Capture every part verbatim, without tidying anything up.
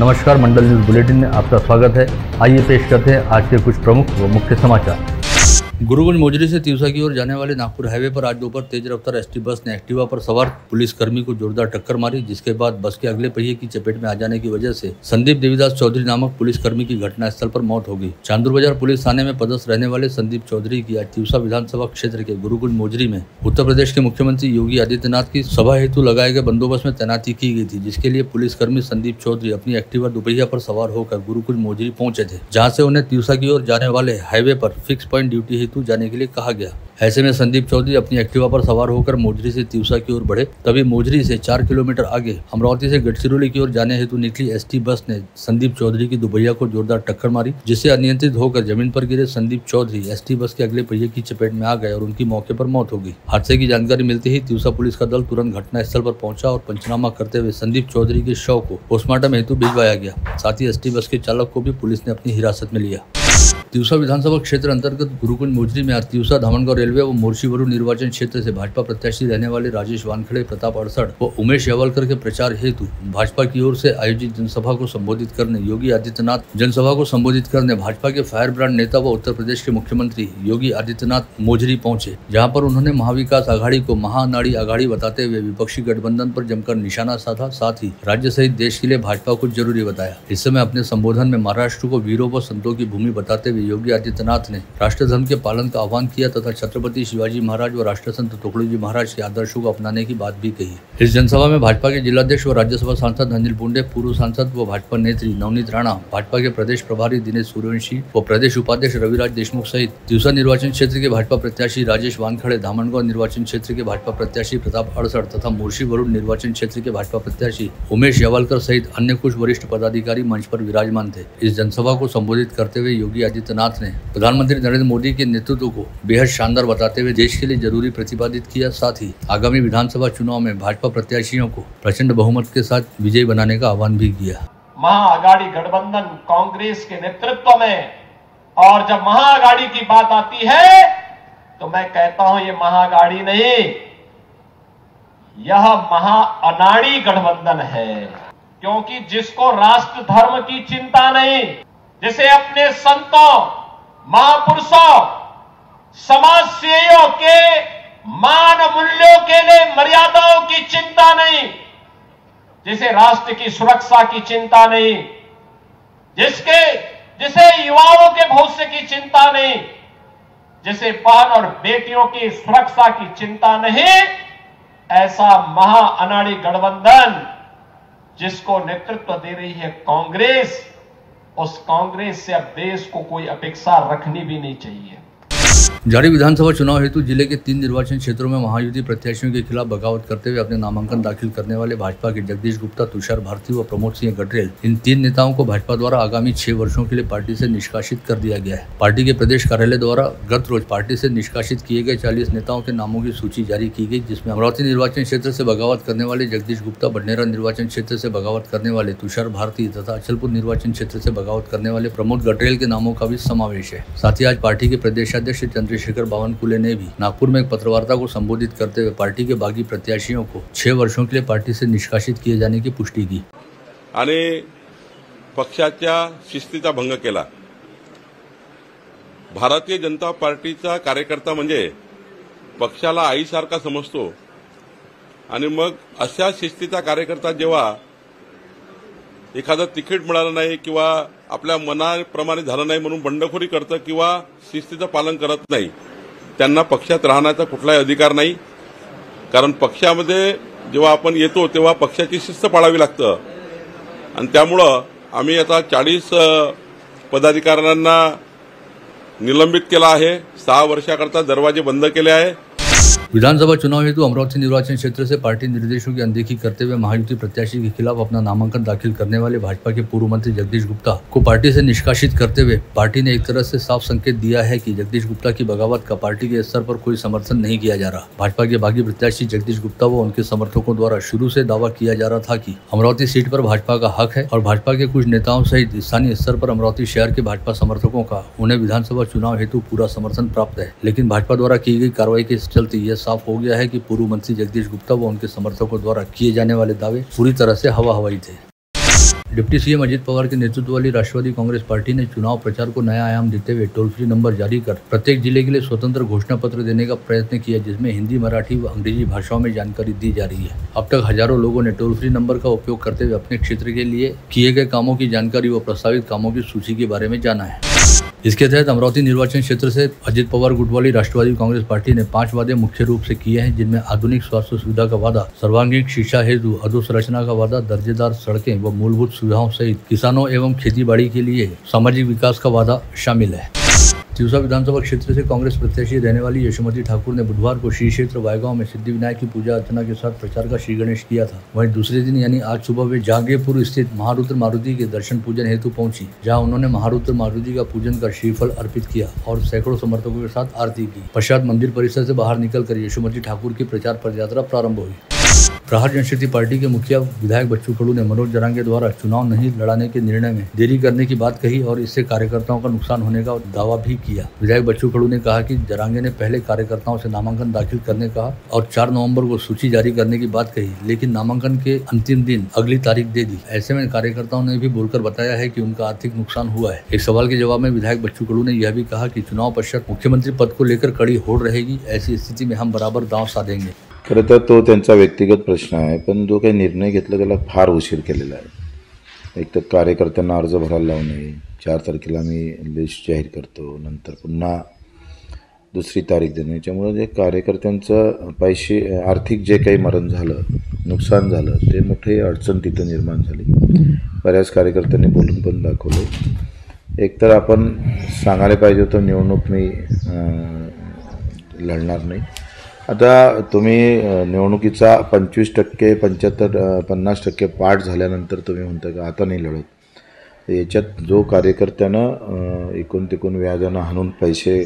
नमस्कार, मंडल news bulletin में आपका स्वागत है। आइए पेश करते हैं आज के कुछ प्रमुख व मुख्य समाचार। गुरुगुंज मोजरी से तीवसा की ओर जाने वाले नागपुर हाईवे पर आज दोपहर तेज रफ्तार एसटी बस ने एक्टिवा पर सवार पुलिसकर्मी को जोरदार टक्कर मारी, जिसके बाद बस के अगले पहिए की चपेट में आ जाने की वजह से संदीप देवीदास चौधरी नामक पुलिसकर्मी की घटनास्थल पर मौत हो गई। चांदूर बाजार पुलिस थाने में पदस्थ रहने वाले संदीप चौधरी की आज तीवसा विधानसभा क्षेत्र के गुरुगुंज मोजरी में उत्तर प्रदेश के मुख्यमंत्री योगी आदित्यनाथ की सभा हेतु लगाए गए बंदोबस्त में तैनाती की गई थी, जिसके लिए पुलिसकर्मी संदीप चौधरी अपनी एक्टिवा दुपहिया पर सवार होकर गुरुकुल मोजरी पहुंचे थे, जहां से उन्हें तीवसा की ओर जाने वाले हाईवे पर फिक्स पॉइंट ड्यूटी हेतु जाने के लिए कहा गया। ऐसे में संदीप चौधरी अपनी एक्टिवा पर सवार होकर मोजरी से तीवसा की ओर बढ़े, तभी मोजरी से चार किलोमीटर आगे अमरावती से गढ़चिरौली की ओर जाने हेतु निकली एसटी बस ने संदीप चौधरी की दुपहिया को जोरदार टक्कर मारी, जिससे अनियंत्रित होकर जमीन पर गिरे संदीप चौधरी एसटी बस के अगले पहिए की चपेट में आ गए और उनकी मौके पर मौत हो गई। हादसे की जानकारी मिलते ही तीवसा पुलिस का दल तुरंत घटनास्थल पर पहुंचा और पंचनामा करते हुए संदीप चौधरी के शव को पोस्टमार्टम हेतु भिजवाया गया। साथ ही एसटी बस के चालक को भी पुलिस ने अपनी हिरासत में लिया। तीवसा विधानसभा क्षेत्र अंतर्गत गुरुकुंज मोजरी में आज तीवसा धामनगांव रेलवे व मोर्शी वरुण निर्वाचन क्षेत्र से भाजपा प्रत्याशी रहने वाले राजेश वानखेड़े, प्रताप अड़सड व उमेश जावलकर के प्रचार हेतु भाजपा की ओर से आयोजित जनसभा को संबोधित करने योगी आदित्यनाथ जनसभा को संबोधित करने भाजपा के फायर ब्रांड नेता व उत्तर प्रदेश के मुख्यमंत्री योगी आदित्यनाथ मोजरी पहुंचे, जहाँ पर उन्होंने महाविकास आघाड़ी को महानाड़ी आघाड़ी बताते हुए विपक्षी गठबंधन पर जमकर निशाना साधा। साथ ही राज्य सहित देश के लिए भाजपा को जरूरी बताया। इस समय अपने संबोधन में महाराष्ट्र को वीरों व संतों की भूमि बताते योगी आदित्यनाथ ने राष्ट्रधर्म के पालन का आह्वान किया तथा छत्रपति शिवाजी महाराज व राष्ट्रसंत तुकडोजी महाराज के आदर्शों को अपनाने की बात भी कही। इस जनसभा में भाजपा के जिलाध्यक्ष व राज्यसभा सांसद अनिल पुंडे, पूर्व सांसद व भाजपा नेत्री नवनीत राणा, भाजपा के प्रदेश प्रभारी दिनेश सूर्यवंशी व प्रदेश उपाध्यक्ष रविराज देशमुख सहित तीवसा निर्वाचन क्षेत्र के भाजपा प्रत्याशी राजेश वानखेड़े, धामनगांव निर्वाचन क्षेत्र के भाजपा प्रत्याशी प्रताप अडसड तथा मोर्शी वरुण निर्वाचन क्षेत्र के भाजपा प्रत्याशी उमेश जावलकर सहित अन्य कुछ वरिष्ठ पदाधिकारी मंच पर विराजमान थे। इस जनसभा को संबोधित करते हुए योगी आदित्यनाथ ने प्रधानमंत्री नरेंद्र मोदी के नेतृत्व को बेहद शानदार बताते हुए देश के लिए जरूरी प्रतिपादित किया। साथ ही आगामी विधानसभा चुनाव में भाजपा प्रत्याशियों को प्रचंड बहुमत के साथ विजयी बनाने का आह्वान भी किया। महाआघाड़ी गठबंधन कांग्रेस के नेतृत्व में, और जब महाआघाड़ी की बात आती है तो मैं कहता हूं ये महाआघाड़ी नहीं, यह महाअनाड़ी गठबंधन है। क्योंकि जिसको राष्ट्र धर्म की चिंता नहीं, जिसे अपने संतों, महापुरुषों, समाज सेवियों के मान मूल्यों के लिए मर्यादाओं की चिंता नहीं, जिसे राष्ट्र की सुरक्षा की चिंता नहीं, जिसके जिसे युवाओं के भविष्य की चिंता नहीं, जिसे बहन और बेटियों की सुरक्षा की चिंता नहीं, ऐसा महाअनाड़ी गठबंधन जिसको नेतृत्व दे रही है कांग्रेस, उस कांग्रेस से अब देश को कोई अपेक्षा रखनी भी नहीं चाहिए। जारी विधानसभा चुनाव हेतु जिले के तीन निर्वाचन क्षेत्रों में महायुति प्रत्याशियों के खिलाफ बगावत करते हुए अपने नामांकन दाखिल करने वाले भाजपा के जगदीश गुप्ता, तुषार भारती व प्रमोद सिंह गटरेल, इन तीन नेताओं को भाजपा द्वारा आगामी छह वर्षों के लिए पार्टी से निष्कासित कर दिया गया है। पार्टी के प्रदेश कार्यालय द्वारा गत रोज पार्टी से निष्कासित किए गए चालीस नेताओं के नामों की सूची जारी की गई, जिसमें अमरावती निर्वाचन क्षेत्र से बगावत करने वाले जगदीश गुप्ता, बडनेरा निर्वाचन क्षेत्र से बगावत करने वाले तुषार भारती तथा अचलपुर निर्वाचन क्षेत्र से बगावत करने वाले प्रमोद गटरेल के नामों का भी समावेश है। साथ ही आज पार्टी के प्रदेशाध्यक्ष चंद्रशेखर बावनकुले ने भी नागपुर में एक पत्रवार्ता को संबोधित करते हुए पार्टी के बागी प्रत्याशियों को छह वर्षों के लिए पार्टी से निष्कासित किए जाने की पुष्टि की। पक्षाच्या शिस्तीचा भंग केला। भारतीय जनता पार्टीचा कार्यकर्ता म्हणजे पक्षाला आईसारखा समजतो, आणि मग अशा शिस्तीचा कार्यकर्ता जेव्हा एखादा तिकीट मिळालं नाही किंवा आपल्या मनाप्रमाणे झालं नाही म्हणून बंडखोरी करतं किंवा शिस्तीचं पालन करत नाही, त्यांना पक्षात राहण्याचा कुठलाही अधिकार नाही। कारण पक्षामध्ये जेव्हा आपण येतो तेव्हा पक्षाची शिस्त पाळावी लागतं, आणि त्यामुळं आम्ही आता चाळीस पदाधिकाऱ्यांना निलंबित केलं आहे, सहा वर्षाकरता दरवाजे बंद केले आहे। विधानसभा चुनाव हेतु अमरावती निर्वाचन क्षेत्र से पार्टी निर्देशों की अनदेखी करते हुए महायुति प्रत्याशी के खिलाफ अपना नामांकन दाखिल करने वाले भाजपा के पूर्व मंत्री जगदीश गुप्ता को पार्टी से निष्कासित करते हुए पार्टी ने एक तरह से साफ संकेत दिया है कि जगदीश गुप्ता की बगावत का पार्टी के स्तर पर कोई समर्थन नहीं किया जा रहा। भाजपा के बागी प्रत्याशी जगदीश गुप्ता व उनके समर्थकों द्वारा शुरू से दावा किया जा रहा था कि अमरावती सीट पर भाजपा का हक है, और भाजपा के कुछ नेताओं सहित स्थानीय स्तर पर अमरावती शहर के भाजपा समर्थकों का उन्हें विधानसभा चुनाव हेतु पूरा समर्थन प्राप्त है। लेकिन भाजपा द्वारा की गई कार्रवाई के चलते साफ हो गया है कि पूर्व मंत्री जगदीश गुप्ता व उनके समर्थकों द्वारा किए जाने वाले दावे पूरी तरह से हवा हवाई थे। डिप्टी सीएम अजित पवार के नेतृत्व वाली राष्ट्रवादी कांग्रेस पार्टी ने चुनाव प्रचार को नया आयाम देते हुए टोल फ्री नंबर जारी कर प्रत्येक जिले के लिए स्वतंत्र घोषणा पत्र देने का प्रयत्न किया, जिसमें हिंदी, मराठी व अंग्रेजी भाषाओं में जानकारी दी जा रही है। अब तक हजारों लोगों ने टोल फ्री नंबर का उपयोग करते हुए अपने क्षेत्र के लिए किए गए कामों की जानकारी व प्रस्तावित कामों की सूची के बारे में जाना है। इसके तहत अमरावती निर्वाचन क्षेत्र से अजित पवार गुट वाली राष्ट्रवादी कांग्रेस पार्टी ने पांच वादे मुख्य रूप से किए हैं, जिनमें आधुनिक स्वास्थ्य सुविधा का वादा, सर्वांगीण शिक्षा हेतु अधोसंरचना का वादा, दर्जेदार सड़कें व मूलभूत सुविधाओं सहित किसानों एवं खेतीबाड़ी के लिए सामाजिक विकास का वादा शामिल है। तिवसा विधानसभा क्षेत्र से कांग्रेस प्रत्याशी रहने वाली यशोमती ठाकुर ने बुधवार को श्री क्षेत्र वायगांव में सिद्धि विनायक की पूजा अर्चना के साथ प्रचार का श्री गणेश किया था। वहीं दूसरे दिन यानी आज सुबह वे जांगेपुर स्थित महारुद्र मारुति के दर्शन पूजन हेतु पहुंची, जहां उन्होंने महारुद्र मारुति का पूजन कर श्रीफल अर्पित किया और सैकड़ों समर्थकों के साथ आरती की। पश्चात मंदिर परिसर से बाहर निकलकर यशोमती ठाकुर की प्रचार पदयात्रा प्रारंभ हुई। प्रहार जनशक्ति पार्टी के मुखिया विधायक बच्चू कडू ने मनोज जरांगे द्वारा चुनाव नहीं लड़ाने के निर्णय में देरी करने की बात कही और इससे कार्यकर्ताओं का नुकसान होने का दावा भी किया। विधायक बच्चू कडू ने कहा कि जरांगे ने पहले कार्यकर्ताओं से नामांकन दाखिल करने का और चार नवंबर को सूची जारी करने की बात कही, लेकिन नामांकन के अंतिम दिन अगली तारीख दे दी। ऐसे में कार्यकर्ताओं ने भी बोलकर बताया है कि उनका आर्थिक नुकसान हुआ है। एक सवाल के जवाब में विधायक बच्चू कडू ने यह भी कहा कि चुनाव पश्चात मुख्यमंत्री पद को लेकर कड़ी होड़ रहेगी, ऐसी स्थिति में हम बराबर दांव साधेंगे। खरं तर तो त्यांचा व्यक्तिगत प्रश्न आहे, पण जो काही निर्णय घेतला त्याला फार उशीर केलेला आहे। एक तर कार्यकर्त्यांना अर्ज भरायला लावणे, चार तारखेला मी लिस्ट जाहीर करतो, नंतर पुन्हा दुसरी तारीख देणे, त्यामुळे जे कार्यकर्त्यांचं पैसे आर्थिक जे काही मरण झालं, नुकसान झालं, ते मोठे अडचण तिथं निर्माण झाली। बऱ्याच कार्यकर्त्यांनी बोलून पण दाखवलं। एक तर आपण सांगायला पाहिजे होतं निवडणूक मी लढणार नाही। आता तुम्ही निवडणुकीचा पंचवीस टक्के पंच्याहत्तर पन्नास टक्के पाठ झाल्यानंतर तुम्ही म्हणता का आता नाही लढत, याच्यात जो कार्यकर्त्यानं एकूण तिकून व्याजानं हाणून पैसे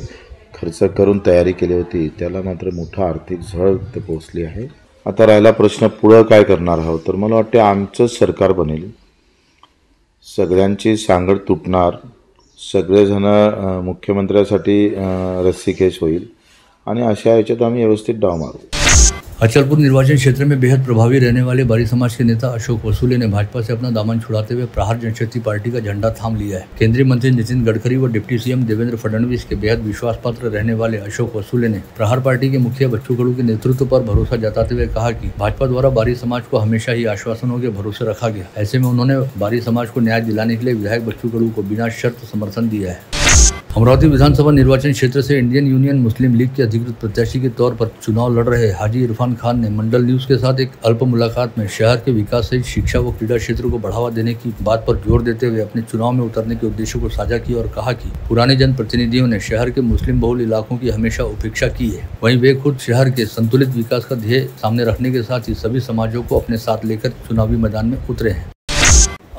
खर्च करून तयारी केली होती त्याला मात्र मोठा आर्थिक झळ ते पोचली आहे। आता राहिला प्रश्न पुढं काय करणार आहोत, तर मला वाटते आमचं सरकार बनेल, सगळ्यांची सांगड तुटणार, सगळेजण मुख्यमंत्र्यासाठी रस्सीखेच होईल आणि अशा याच्यात आम्ही व्यवस्थित डाव मारू। अचलपुर निर्वाचन क्षेत्र में बेहद प्रभावी रहने वाले बारी समाज के नेता अशोक वसूले ने भाजपा से अपना दामन छुड़ाते हुए प्रहार जनशक्ति पार्टी का झंडा थाम लिया है। केंद्रीय मंत्री नितिन गडकरी व डिप्टी सीएम देवेंद्र फडणवीस के बेहद विश्वास पात्र रहने वाले अशोक वसूले ने प्रहार पार्टी के मुखिया बच्चू कडू के नेतृत्व पर भरोसा जताते हुए कहा कि भाजपा द्वारा बारी समाज को हमेशा ही आश्वासनों के भरोसे रखा गया। ऐसे में उन्होंने बारी समाज को न्याय दिलाने के लिए विधायक बच्चू कडू को बिना शर्त समर्थन दिया है। अमरावती विधानसभा निर्वाचन क्षेत्र से इंडियन यूनियन मुस्लिम लीग के अधिकृत प्रत्याशी के तौर पर चुनाव लड़ रहे हाजी इरफान खान ने मंडल न्यूज के साथ एक अल्प मुलाकात में शहर के विकास सहित शिक्षा व क्रीडा क्षेत्र को बढ़ावा देने की बात पर जोर देते हुए अपने चुनाव में उतरने के उद्देश्यों को साझा किया और कहा कि पुराने जनप्रतिनिधियों ने शहर के मुस्लिम बहुल इलाकों की हमेशा उपेक्षा की है। वहीं वे खुद शहर के संतुलित विकास का ध्येय सामने रखने के साथ ही सभी समाजों को अपने साथ लेकर चुनावी मैदान में उतरे हैं।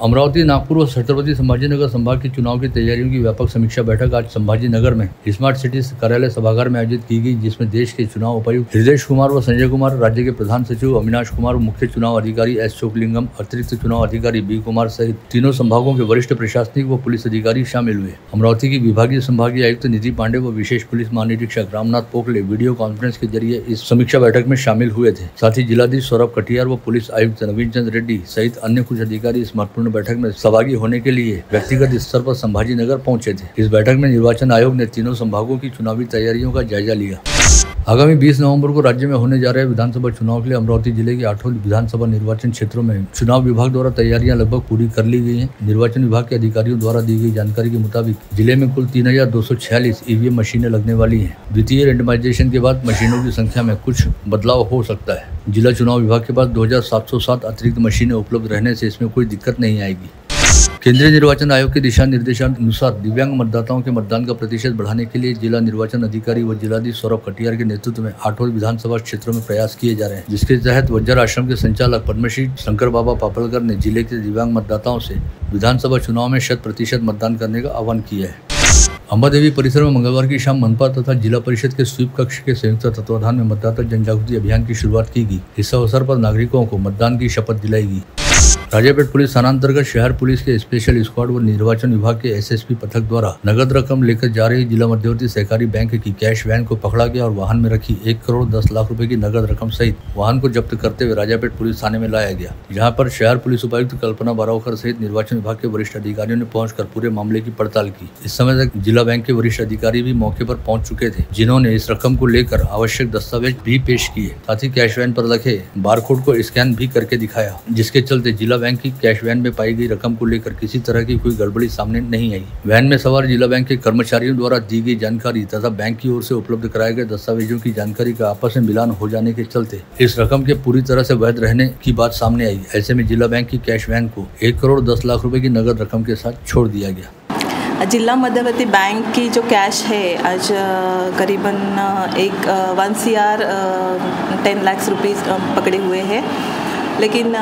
अमरावती, नागपुर और छत्रपति संभाजीनगर संभाग के चुनाव की तैयारियों की व्यापक समीक्षा बैठक आज संभाजीनगर में स्मार्ट सिटी कार्यालय सभागार में आयोजित की गई, जिसमें देश के चुनाव उपायुक्त हृदय कुमार व संजय कुमार, राज्य के प्रधान सचिव अविनाश कुमार, मुख्य चुनाव अधिकारी एस चोकलिंगम, अतिरिक्त चुनाव अधिकारी बी कुमार सहित तीनों संभागों के वरिष्ठ प्रशासनिक व पुलिस अधिकारी शामिल हुए। अमरावती की विभागीय संभागीय आयुक्त निधि पांडे व विशेष पुलिस महानिरीक्षक रामनाथ पोखले वीडियो कॉन्फ्रेंस के जरिए इस समीक्षा बैठक में शामिल हुए थे। साथ ही जिलाधीश सौरभ कटियार व पुलिस आयुक्त रविन चंद रेड्डी सहित अन्य कुछ अधिकारी इस महत्वपूर्ण बैठक में सहभागी होने के लिए व्यक्तिगत स्तर पर संभाजीनगर पहुंचे थे। इस बैठक में निर्वाचन आयोग ने तीनों संभागों की चुनावी तैयारियों का जायजा लिया। आगामी बीस नवंबर को राज्य में होने जा रहे विधानसभा चुनाव के लिए अमरावती जिले के आठों विधानसभा निर्वाचन क्षेत्रों में चुनाव विभाग द्वारा तैयारियां लगभग पूरी कर ली गई हैं। निर्वाचन विभाग के अधिकारियों द्वारा दी गई जानकारी के मुताबिक जिले में कुल तीन हजार दो सौ छियालीस ईवीएम मशीनें लगने वाली हैं। द्वितीय रेंडमाइजेशन के बाद मशीनों की संख्या में कुछ बदलाव हो सकता है। जिला चुनाव विभाग के पास दो हजार सात सौ सात अतिरिक्त मशीनें उपलब्ध रहने से इसमें कोई दिक्कत नहीं आएगी। केंद्रीय निर्वाचन आयोग के दिशा निर्देशानुसार दिव्यांग मतदाताओं के मतदान का प्रतिशत बढ़ाने के लिए जिला निर्वाचन अधिकारी व जिलाधीश सौरभ कटियार के नेतृत्व में आठों विधानसभा क्षेत्रों में प्रयास किए जा रहे हैं, जिसके तहत वज्र आश्रम के संचालक पद्मश्री शंकर बाबा पापलकर ने जिले के दिव्यांग मतदाताओं से विधानसभा चुनाव में शत प्रतिशत मतदान करने का आह्वान किया है। अंबादेवी परिसर में मंगलवार की शाम मनपा तथा जिला परिषद के स्वीप कक्ष के संयुक्त तत्वाधान में मतदाता जनजागृति अभियान की शुरुआत की गई। इस अवसर पर नागरिकों को मतदान की शपथ दिलाई गई। राजापेट पुलिस थाना अंतर्गत शहर पुलिस के स्पेशल स्क्वाड व निर्वाचन विभाग के एसएसपी पथक द्वारा नगद रकम लेकर जा रही जिला मध्यवर्ती सहकारी बैंक की कैश वैन को पकड़ा गया और वाहन में रखी एक करोड़ दस लाख रुपए की नगद रकम सहित वाहन को जब्त करते हुए राजापेट पुलिस थाने में लाया गया, जहां पर शहर पुलिस उपायुक्त कल्पना बारावकर सहित निर्वाचन विभाग के वरिष्ठ अधिकारियों ने पहुँच पूरे मामले की पड़ताल की। इस समय तक जिला बैंक के वरिष्ठ अधिकारी भी मौके पर पहुँच चुके थे, जिन्होंने इस रकम को लेकर आवश्यक दस्तावेज भी पेश किए, साथ ही कैश वैन पर रखे बारकोड को स्कैन भी करके दिखाया, जिसके चलते जिला बैंक की कैश वैन में पाई गई रकम को लेकर किसी तरह की कोई गड़बड़ी सामने नहीं आई। वैन में सवार जिला बैंक के कर्मचारियों द्वारा दी गई जानकारी तथा बैंक की ओर से उपलब्ध कराए गए दस्तावेजों की जानकारी का आपस में मिलान हो जाने के चलते इस रकम के पूरी तरह से वैध रहने की बात सामने आई। ऐसे में जिला बैंक की कैश वैन को एक करोड़ दस लाख रुपए की नगद रकम के साथ छोड़ दिया गया। जिला मध्यवर्ती बैंक की जो कैश है आज करीबन एक one C R ten lakh rupees पकड़े हुए हैं, लेकिन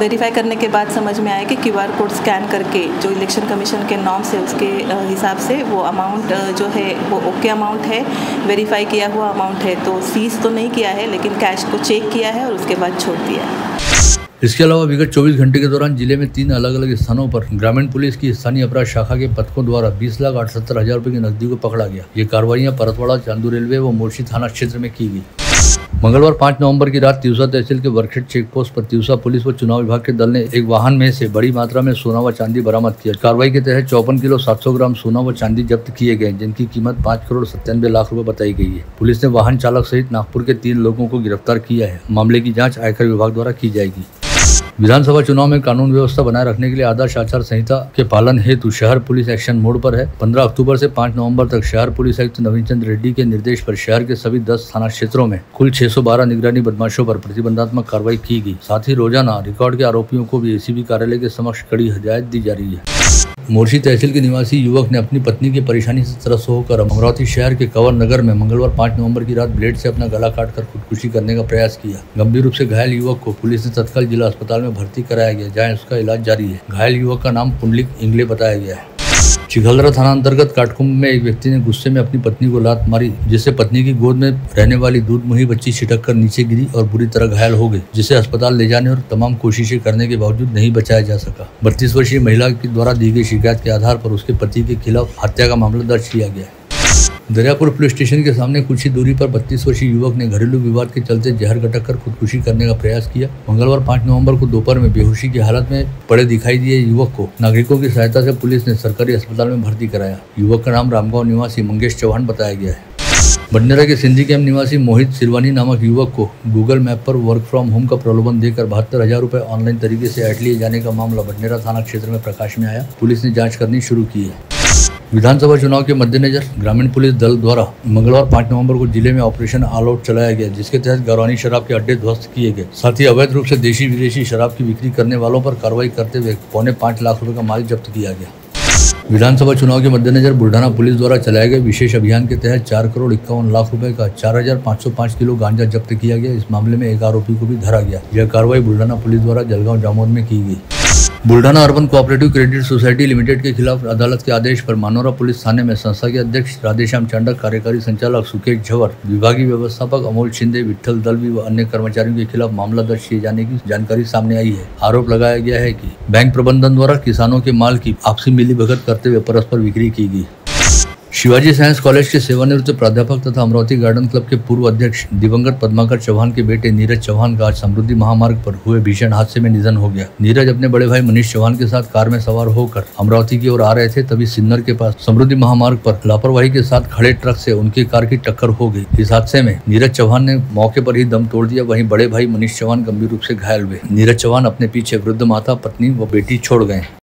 वेरीफाई करने के बाद समझ में आया कि क्यूआर कोड स्कैन करके जो इलेक्शन कमीशन के नॉर्म्स है उसके हिसाब से वो अमाउंट जो है वो ओके अमाउंट है, वेरीफाई किया हुआ अमाउंट है, तो सीज तो नहीं किया है लेकिन कैश को चेक किया है और उसके बाद छोड़ दिया है। इसके अलावा विगत चौबीस घंटे के दौरान जिले में तीन अलग अलग स्थानों पर ग्रामीण पुलिस की स्थानीय अपराध शाखा के पथकों द्वारा बीस लाख अठहत्तर हजार रुपए की नकदी को पकड़ा गया। ये कार्रवाइयां परतवाड़ा, चांदू रेलवे व मोर्शी थाना क्षेत्र में की गई। मंगलवार पाँच नवंबर की रात तिवसा तहसील के वर्खेट चेक पोस्ट पर तिवसा पुलिस व चुनाव विभाग के दल ने एक वाहन में से बड़ी मात्रा में सोना व चांदी बरामद किया। कार्रवाई के तहत चौवन किलो सात सौ ग्राम सोना व चांदी जब्त किए गए, जिनकी कीमत पाँच करोड़ सत्तानवे लाख रुपए बताई गई है। पुलिस ने वाहन चालक सहित नागपुर के तीन लोगों को गिरफ्तार किया है। मामले की जाँच आयकर विभाग द्वारा की जाएगी। विधानसभा चुनाव में कानून व्यवस्था बनाए रखने के लिए आदर्श आचार संहिता के पालन हेतु शहर पुलिस एक्शन मोड पर है। पंद्रह अक्टूबर से पाँच नवंबर तक शहर पुलिस आयुक्त नवीन चंद रेड्डी के निर्देश पर शहर के सभी दस थाना क्षेत्रों में कुल छह सौ बारह निगरानी बदमाशों पर प्रतिबंधात्मक कार्रवाई की गई। साथ ही रोजाना रिकॉर्ड के आरोपियों को भी एसीबी कार्यालय के समक्ष कड़ी हिदायत दी जा रही है। मोर्शी तहसील के निवासी युवक ने अपनी पत्नी की परेशानी से त्रस्त होकर अमरावती शहर के कंवर नगर में मंगलवार पाँच नवंबर की रात ब्लेड से अपना गला काटकर खुदकुशी करने का प्रयास किया। गंभीर रूप से घायल युवक को पुलिस ने तत्काल जिला अस्पताल में भर्ती कराया गया, जहां उसका इलाज जारी है। घायल युवक का नाम पुंडलिक इंगले बताया गया है। चिखलदरा थाना अंतर्गत काटकुंभ में एक व्यक्ति ने गुस्से में अपनी पत्नी को लात मारी, जिससे पत्नी की गोद में रहने वाली दूधमुही बच्ची छिटक कर नीचे गिरी और बुरी तरह घायल हो गई, जिसे अस्पताल ले जाने और तमाम कोशिशें करने के बावजूद नहीं बचाया जा सका। बत्तीस वर्षीय महिला के द्वारा दी गई शिकायत के आधार पर उसके पति के खिलाफ हत्या का मामला दर्ज किया गया है। दरियापुर पुलिस स्टेशन के सामने कुछ ही दूरी पर बत्तीस वर्षीय युवक ने घरेलू विवाद के चलते जहर गटक कर खुदकुशी करने का प्रयास किया। मंगलवार पाँच नवंबर को दोपहर में बेहोशी की हालत में पड़े दिखाई दिए युवक को नागरिकों की सहायता से पुलिस ने सरकारी अस्पताल में भर्ती कराया। युवक का नाम रामगांव निवासी मंगेश चौहान बताया गया है। बडनेरा के सिंधी कैंप निवासी मोहित सिरवानी नामक युवक को गूगल मैप पर वर्क फ्रॉम होम का प्रलोभन देकर बहत्तर हजार रूपए ऑनलाइन तरीके से ऐड लिए जाने का मामला बडनेरा थाना क्षेत्र में प्रकाश में आया। पुलिस ने जाँच करनी शुरू की है। विधानसभा चुनाव के मद्देनजर ग्रामीण पुलिस दल द्वारा मंगलवार पाँच नवंबर को जिले में ऑपरेशन ऑल आउट चलाया गया, जिसके तहत गौरानी शराब के अड्डे ध्वस्त किए गए। साथ ही अवैध रूप से देशी विदेशी शराब की बिक्री करने वालों पर कार्रवाई करते हुए पौने पाँच लाख रुपए का माल जब्त किया गया। विधानसभा चुनाव के मद्देनजर बुल्ढाना पुलिस द्वारा चलाए गए विशेष अभियान के तहत चार करोड़ इक्यावन लाख रुपए का चार हजार पाँच सौ पाँच किलो गांजा जब्त किया गया। इस मामले में एक आरोपी को भी धरा गया। यह कार्रवाई बुल्ढाना पुलिस द्वारा जलगांव जामोद में की गई। Buldhana urban cooperative credit society limited के खिलाफ अदालत के आदेश पर मानोरा पुलिस थाने में संस्था के अध्यक्ष राधेश्याम चांडक, कार्यकारी संचालक सुकेश झवर, विभागीय व्यवस्थापक अमोल शिंदे, विट्ठल दलवी व अन्य कर्मचारियों के खिलाफ मामला दर्ज किए जाने की जानकारी सामने आई है। आरोप लगाया गया है कि बैंक प्रबंधन द्वारा किसानों के माल की आपसी मिलीभगत करते हुए परस्पर बिक्री की गई। शिवाजी साइंस कॉलेज के सेवानिवृत्त प्राध्यापक तथा अमरावती गार्डन क्लब के पूर्व अध्यक्ष दिवंगत पद्माकर चौहान के बेटे नीरज चौहान का आज समृद्धि महामार्ग पर हुए भीषण हादसे में निधन हो गया। नीरज अपने बड़े भाई मनीष चौहान के साथ कार में सवार होकर अमरावती की ओर आ रहे थे, तभी सिन्नर के पास समृद्धि महामार्ग पर लापरवाही के साथ खड़े ट्रक से उनकी कार की टक्कर हो गई। इस हादसे में नीरज चौहान ने मौके पर ही दम तोड़ दिया। वहीं बड़े भाई मनीष चौहान गंभीर रूप से घायल हुए। नीरज चौहान अपने पीछे वृद्ध माता, पत्नी व बेटी छोड़ गए।